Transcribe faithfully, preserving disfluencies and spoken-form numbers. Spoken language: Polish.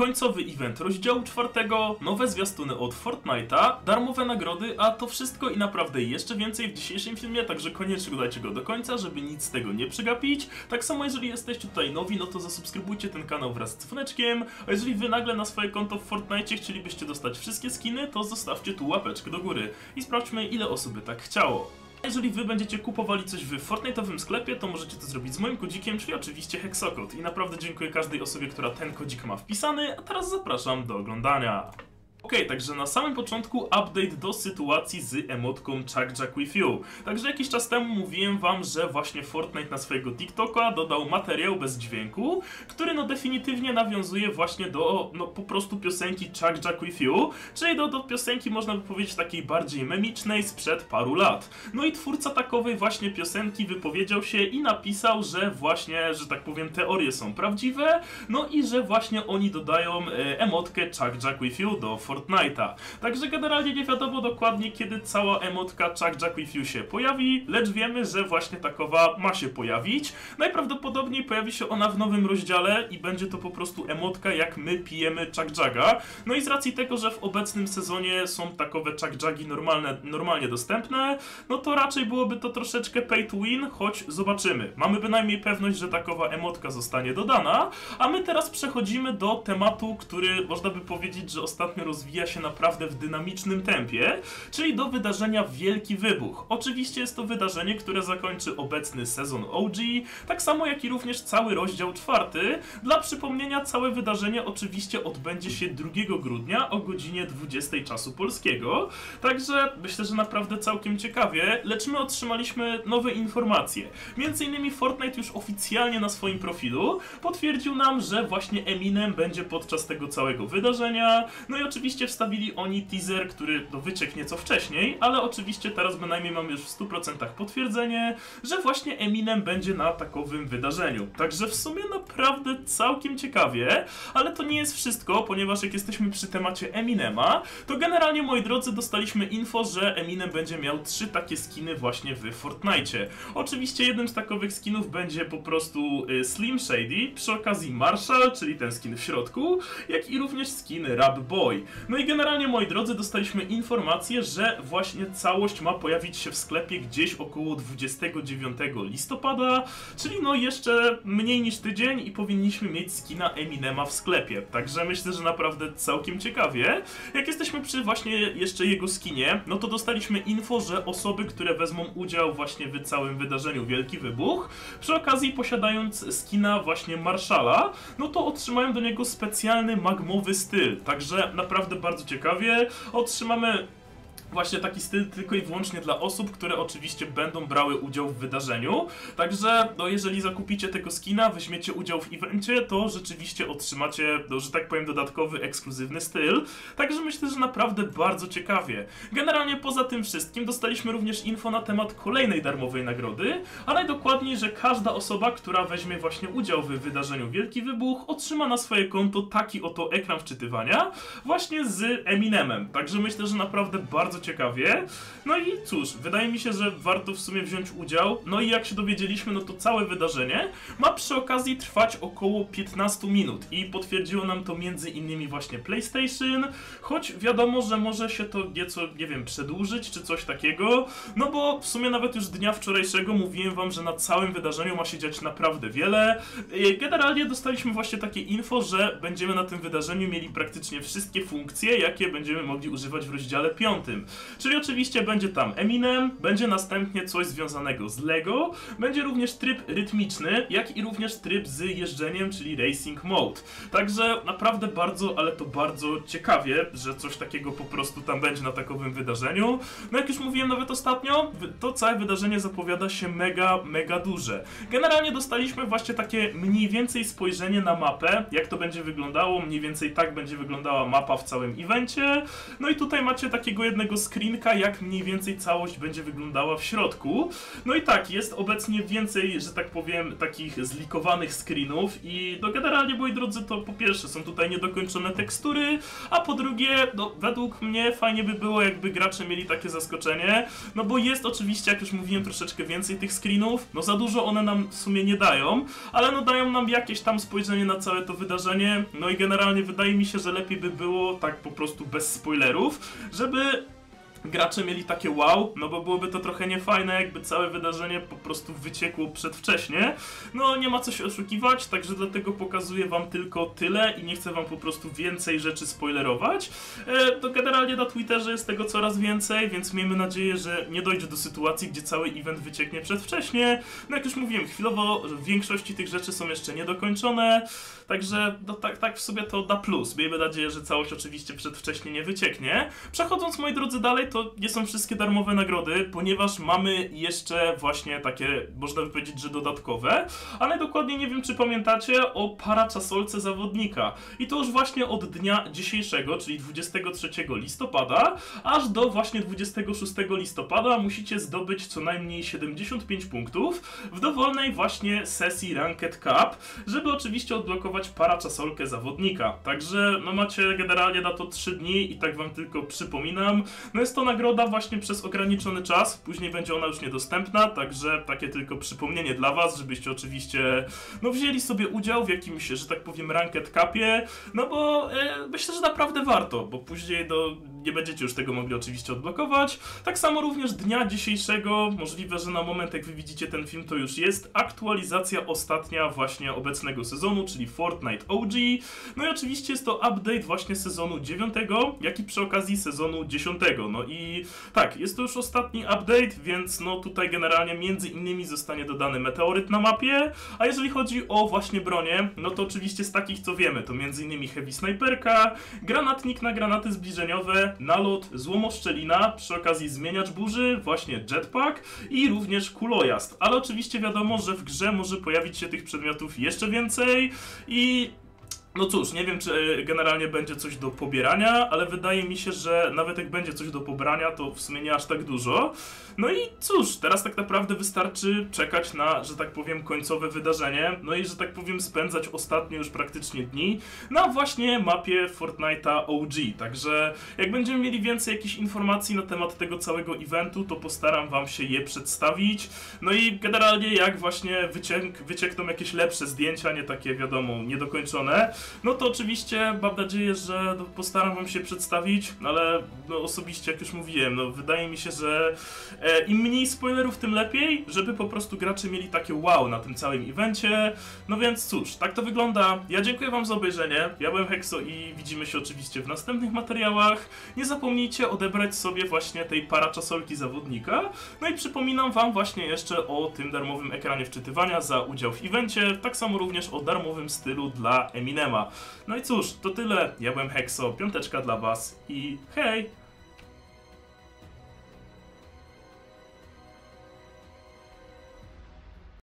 końcowy event rozdziału czwartego, nowe zwiastuny od Fortnite'a, darmowe nagrody, a to wszystko i naprawdę jeszcze więcej w dzisiejszym filmie, także koniecznie oglądajcie go do końca, żeby nic z tego nie przegapić. Tak samo jeżeli jesteście tutaj nowi, no to zasubskrybujcie ten kanał wraz z dzwoneczkiem, a jeżeli wy nagle na swoje konto w Fortnite chcielibyście dostać wszystkie skiny, to zostawcie tu łapeczkę do góry i sprawdźmy, ile osób by tak chciało. Jeżeli wy będziecie kupowali coś w Fortnite'owym sklepie, to możecie to zrobić z moim kodzikiem, czyli oczywiście hexokod. I naprawdę dziękuję każdej osobie, która ten kodzik ma wpisany, a teraz zapraszam do oglądania. Okej, okay, także na samym początku update do sytuacji z emotką Chug Jug With You. Także jakiś czas temu mówiłem wam, że właśnie Fortnite na swojego TikToka dodał materiał bez dźwięku, który no definitywnie nawiązuje właśnie do no po prostu piosenki Chug Jug With You, czyli do, do piosenki, można by powiedzieć, takiej bardziej memicznej sprzed paru lat. No i twórca takowej właśnie piosenki wypowiedział się i napisał, że właśnie, że tak powiem, teorie są prawdziwe, no i że właśnie oni dodają emotkę Chug Jug With You do Fortnite'a. Także generalnie nie wiadomo dokładnie, kiedy cała emotka Chug Jug With You się pojawi, lecz wiemy, że właśnie takowa ma się pojawić. Najprawdopodobniej pojawi się ona w nowym rozdziale i będzie to po prostu emotka, jak my pijemy Chug Juga. No i z racji tego, że w obecnym sezonie są takowe Chug Jugi normalne, normalnie dostępne, no to raczej byłoby to troszeczkę pay to win, choć zobaczymy. Mamy bynajmniej pewność, że takowa emotka zostanie dodana, a my teraz przechodzimy do tematu, który można by powiedzieć, że ostatnio rozwija się naprawdę w dynamicznym tempie, czyli do wydarzenia Wielki Wybuch. Oczywiście jest to wydarzenie, które zakończy obecny sezon O G, tak samo jak i również cały rozdział czwarty. Dla przypomnienia, całe wydarzenie oczywiście odbędzie się drugiego grudnia o godzinie dwudziestej czasu polskiego, także myślę, że naprawdę całkiem ciekawie, lecz my otrzymaliśmy nowe informacje. Między innymi Fortnite już oficjalnie na swoim profilu potwierdził nam, że właśnie Eminem będzie podczas tego całego wydarzenia, no i oczywiście Oczywiście wstawili oni teaser, który no, wyciekł nieco wcześniej, ale oczywiście teraz bynajmniej mamy już w stu procentach potwierdzenie, że właśnie Eminem będzie na takowym wydarzeniu. Także w sumie naprawdę całkiem ciekawie, ale to nie jest wszystko, ponieważ jak jesteśmy przy temacie Eminema, to generalnie, moi drodzy, dostaliśmy info, że Eminem będzie miał trzy takie skiny właśnie w Fortnite. Oczywiście jednym z takowych skinów będzie po prostu Slim Shady, przy okazji Marshall, czyli ten skin w środku, jak i również skin Rap Boy. No i generalnie, moi drodzy, dostaliśmy informację, że właśnie całość ma pojawić się w sklepie gdzieś około dwudziestego dziewiątego listopada, czyli no jeszcze mniej niż tydzień i powinniśmy mieć skina Eminema w sklepie. Także myślę, że naprawdę całkiem ciekawie. Jak jesteśmy przy właśnie jeszcze jego skinie, no to dostaliśmy info, że osoby, które wezmą udział właśnie w całym wydarzeniu Wielki Wybuch, przy okazji posiadając skina właśnie Marszala, no to otrzymają do niego specjalny magmowy styl. Także naprawdę Naprawdę bardzo ciekawie. Otrzymamy właśnie taki styl tylko i wyłącznie dla osób, które oczywiście będą brały udział w wydarzeniu. Także no, jeżeli zakupicie tego skina, weźmiecie udział w evencie, to rzeczywiście otrzymacie, no, że tak powiem, dodatkowy, ekskluzywny styl. Także myślę, że naprawdę bardzo ciekawie. Generalnie poza tym wszystkim dostaliśmy również info na temat kolejnej darmowej nagrody, a najdokładniej, że każda osoba, która weźmie właśnie udział w wydarzeniu Wielki Wybuch, otrzyma na swoje konto taki oto ekran wczytywania właśnie z Eminemem. Także myślę, że naprawdę bardzo ciekawie. No i cóż, wydaje mi się, że warto w sumie wziąć udział. No i jak się dowiedzieliśmy, no to całe wydarzenie ma przy okazji trwać około piętnastu minut i potwierdziło nam to między innymi właśnie PlayStation, choć wiadomo, że może się to nieco, nie wiem, przedłużyć czy coś takiego, no bo w sumie nawet już dnia wczorajszego mówiłem wam, że na całym wydarzeniu ma się dziać naprawdę wiele. Generalnie dostaliśmy właśnie takie info, że będziemy na tym wydarzeniu mieli praktycznie wszystkie funkcje, jakie będziemy mogli używać w rozdziale piątym. Czyli oczywiście będzie tam Eminem, będzie następnie coś związanego z Lego, będzie również tryb rytmiczny, jak i również tryb z jeżdżeniem, czyli Racing Mode. Także naprawdę bardzo, ale to bardzo ciekawie, że coś takiego po prostu tam będzie na takowym wydarzeniu. No jak już mówiłem nawet ostatnio, to całe wydarzenie zapowiada się mega, mega duże. Generalnie dostaliśmy właśnie takie mniej więcej spojrzenie na mapę, jak to będzie wyglądało, mniej więcej tak będzie wyglądała mapa w całym evencie. No i tutaj macie takiego jednego jednego screenka, jak mniej więcej całość będzie wyglądała w środku. No i tak, jest obecnie więcej, że tak powiem, takich zlikowanych screenów i no generalnie, moi drodzy, to po pierwsze są tutaj niedokończone tekstury, a po drugie, no według mnie fajnie by było, jakby gracze mieli takie zaskoczenie, no bo jest oczywiście, jak już mówiłem, troszeczkę więcej tych screenów, no za dużo one nam w sumie nie dają, ale no dają nam jakieś tam spojrzenie na całe to wydarzenie, no i generalnie wydaje mi się, że lepiej by było tak po prostu bez spoilerów, żeby gracze mieli takie wow, no bo byłoby to trochę niefajne, jakby całe wydarzenie po prostu wyciekło przedwcześnie. No nie ma co się oszukiwać, także dlatego pokazuję wam tylko tyle i nie chcę wam po prostu więcej rzeczy spoilerować. E, to generalnie na Twitterze jest tego coraz więcej, więc miejmy nadzieję, że nie dojdzie do sytuacji, gdzie cały event wycieknie przedwcześnie. No jak już mówiłem, chwilowo w większości tych rzeczy są jeszcze niedokończone, także no, tak, tak w sobie to da plus. Miejmy nadzieję, że całość oczywiście przedwcześnie nie wycieknie. Przechodząc, moi drodzy, dalej, to nie są wszystkie darmowe nagrody, ponieważ mamy jeszcze właśnie takie, można by powiedzieć, że dodatkowe, ale dokładnie nie wiem, czy pamiętacie o paraczasolce zawodnika. I to już właśnie od dnia dzisiejszego, czyli dwudziestego trzeciego listopada, aż do właśnie dwudziestego szóstego listopada musicie zdobyć co najmniej siedemdziesiąt pięć punktów w dowolnej właśnie sesji Ranked Cup, żeby oczywiście odblokować paraczasolkę zawodnika. Także no macie generalnie na to trzy dni i tak wam tylko przypominam. No jest to nagroda właśnie przez ograniczony czas, później będzie ona już niedostępna, także takie tylko przypomnienie dla was, żebyście oczywiście no wzięli sobie udział w jakimś, że tak powiem, Ranked Cupie, no bo e, myślę, że naprawdę warto, bo później do, nie będziecie już tego mogli oczywiście odblokować. Tak samo również dnia dzisiejszego, możliwe, że na moment jak wy widzicie ten film, to już jest aktualizacja ostatnia właśnie obecnego sezonu, czyli Fortnite O G, no i oczywiście jest to update właśnie sezonu dziewiątego, jak i przy okazji sezonu dziesiątego. No i tak, jest to już ostatni update, więc no tutaj generalnie między innymi zostanie dodany meteoryt na mapie, a jeżeli chodzi o właśnie bronię, no to oczywiście z takich co wiemy, to między innymi heavy snajperka, granatnik na granaty zbliżeniowe, nalot, złomoszczelina, przy okazji zmieniacz burzy, właśnie jetpack i również kulojazd, ale oczywiście wiadomo, że w grze może pojawić się tych przedmiotów jeszcze więcej i... No cóż, nie wiem, czy generalnie będzie coś do pobierania, ale wydaje mi się, że nawet jak będzie coś do pobrania, to w sumie nie aż tak dużo. No i cóż, teraz tak naprawdę wystarczy czekać na, że tak powiem, końcowe wydarzenie, no i, że tak powiem, spędzać ostatnie już praktycznie dni na właśnie mapie Fortnite'a O G. Także jak będziemy mieli więcej jakichś informacji na temat tego całego eventu, to postaram wam się je przedstawić. No i generalnie jak właśnie wyciek wyciekną jakieś lepsze zdjęcia, nie takie, wiadomo, niedokończone, no to oczywiście mam nadzieję, że postaram wam się przedstawić, ale no osobiście, jak już mówiłem, no wydaje mi się, że e, im mniej spoilerów, tym lepiej, żeby po prostu gracze mieli takie wow na tym całym evencie. No więc cóż, tak to wygląda. Ja dziękuję wam za obejrzenie, ja byłem Hexo i widzimy się oczywiście w następnych materiałach. Nie zapomnijcie odebrać sobie właśnie tej paraczasolki zawodnika. No i przypominam wam właśnie jeszcze o tym darmowym ekranie wczytywania za udział w evencie, tak samo również o darmowym stylu dla Eminema. No i cóż, to tyle. Ja byłem Hexo, piąteczka dla was i hej!